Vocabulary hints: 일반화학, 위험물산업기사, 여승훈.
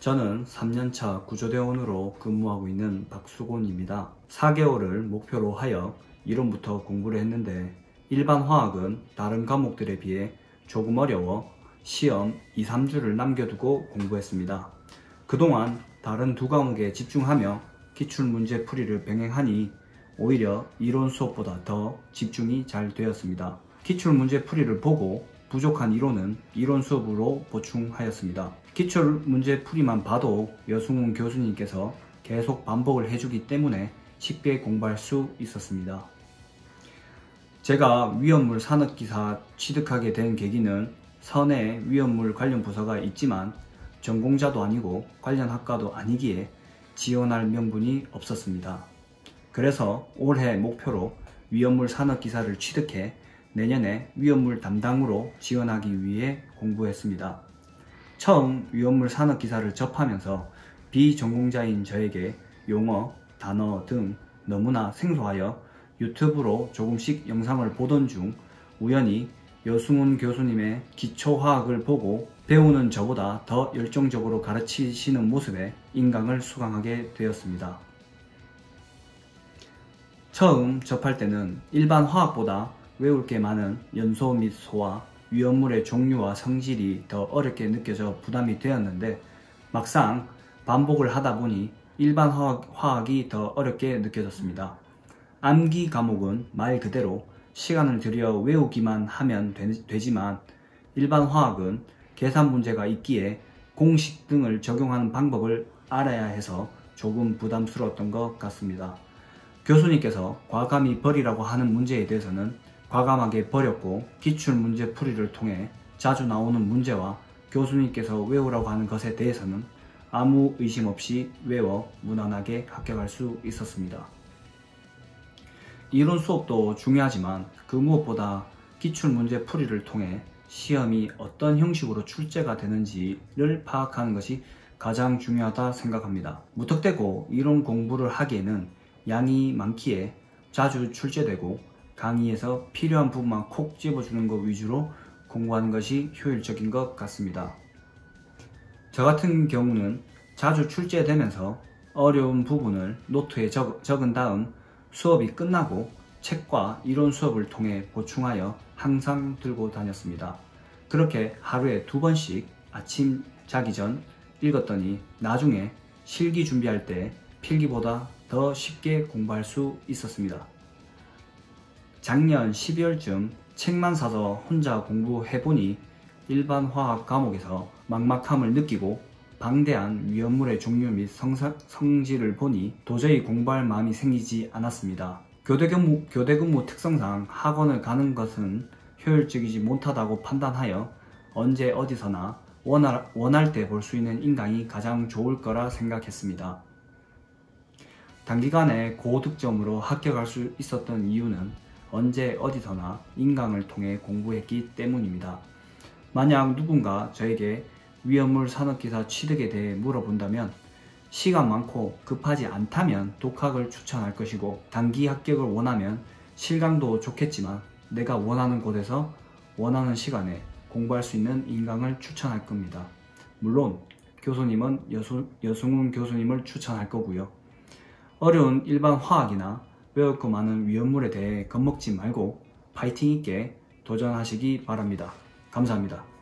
저는 3년차 구조대원으로 근무하고 있는 박수곤입니다. 4개월을 목표로 하여 이론부터 공부를 했는데 일반 화학은 다른 과목들에 비해 조금 어려워 시험 2-3주를 남겨두고 공부했습니다. 그동안 다른 두 과목에 집중하며 기출문제 풀이를 병행하니 오히려 이론 수업보다 더 집중이 잘 되었습니다. 기출문제 풀이를 보고 부족한 이론은 이론 수업으로 보충하였습니다. 기출문제 풀이만 봐도 여승훈 교수님께서 계속 반복을 해주기 때문에 쉽게 공부할 수 있었습니다. 제가 위험물 산업기사 취득하게 된 계기는 선에 위험물 관련 부서가 있지만 전공자도 아니고 관련 학과도 아니기에 지원할 명분이 없었습니다. 그래서 올해 목표로 위험물 산업기사를 취득해 내년에 위험물 담당으로 지원하기 위해 공부했습니다. 처음 위험물 산업기사를 접하면서 비전공자인 저에게 용어, 단어 등 너무나 생소하여 유튜브로 조금씩 영상을 보던 중 우연히 여승훈 교수님의 기초화학을 보고 배우는 저보다 더 열정적으로 가르치시는 모습에 인강을 수강하게 되었습니다. 처음 접할 때는 일반 화학보다 외울 게 많은 연소 및 소와 위험물의 종류와 성질이 더 어렵게 느껴져 부담이 되었는데 막상 반복을 하다 보니 일반 화학이 더 어렵게 느껴졌습니다. 암기 과목은 말 그대로 시간을 들여 외우기만 하면 되지만 일반 화학은 계산 문제가 있기에 공식 등을 적용하는 방법을 알아야 해서 조금 부담스러웠던 것 같습니다. 교수님께서 과감히 버리라고 하는 문제에 대해서는 과감하게 버렸고 기출문제 풀이를 통해 자주 나오는 문제와 교수님께서 외우라고 하는 것에 대해서는 아무 의심 없이 외워 무난하게 합격할 수 있었습니다. 이론 수업도 중요하지만 그 무엇보다 기출문제 풀이를 통해 시험이 어떤 형식으로 출제가 되는지를 파악하는 것이 가장 중요하다 생각합니다. 무턱대고 이론 공부를 하기에는 양이 많기에 자주 출제되고 강의에서 필요한 부분만 콕 집어주는 것 위주로 공부하는 것이 효율적인 것 같습니다. 저 같은 경우는 자주 출제되면서 어려운 부분을 노트에 적은 다음 수업이 끝나고 책과 이론 수업을 통해 보충하여 항상 들고 다녔습니다. 그렇게 하루에 2번씩 아침 자기 전 읽었더니 나중에 실기 준비할 때 필기보다 더 쉽게 공부할 수 있었습니다. 작년 12월쯤 책만 사서 혼자 공부해보니 일반 화학 과목에서 막막함을 느끼고 방대한 위험물의 종류 및 성질을 보니 도저히 공부할 마음이 생기지 않았습니다. 교대 근무 특성상 학원을 가는 것은 효율적이지 못하다고 판단하여 언제 어디서나 원할 때 볼 수 있는 인강이 가장 좋을 거라 생각했습니다. 단기간에 고득점으로 합격할 수 있었던 이유는 언제 어디서나 인강을 통해 공부했기 때문입니다. 만약 누군가 저에게 위험물 산업기사 취득에 대해 물어본다면 시간 많고 급하지 않다면 독학을 추천할 것이고 단기 합격을 원하면 실강도 좋겠지만 내가 원하는 곳에서 원하는 시간에 공부할 수 있는 인강을 추천할 겁니다. 물론 교수님은 여승훈 교수님을 추천할 거고요. 어려운 일반 화학이나 외울 거 많은 위험물에 대해 겁먹지 말고 파이팅 있게 도전하시기 바랍니다. 감사합니다.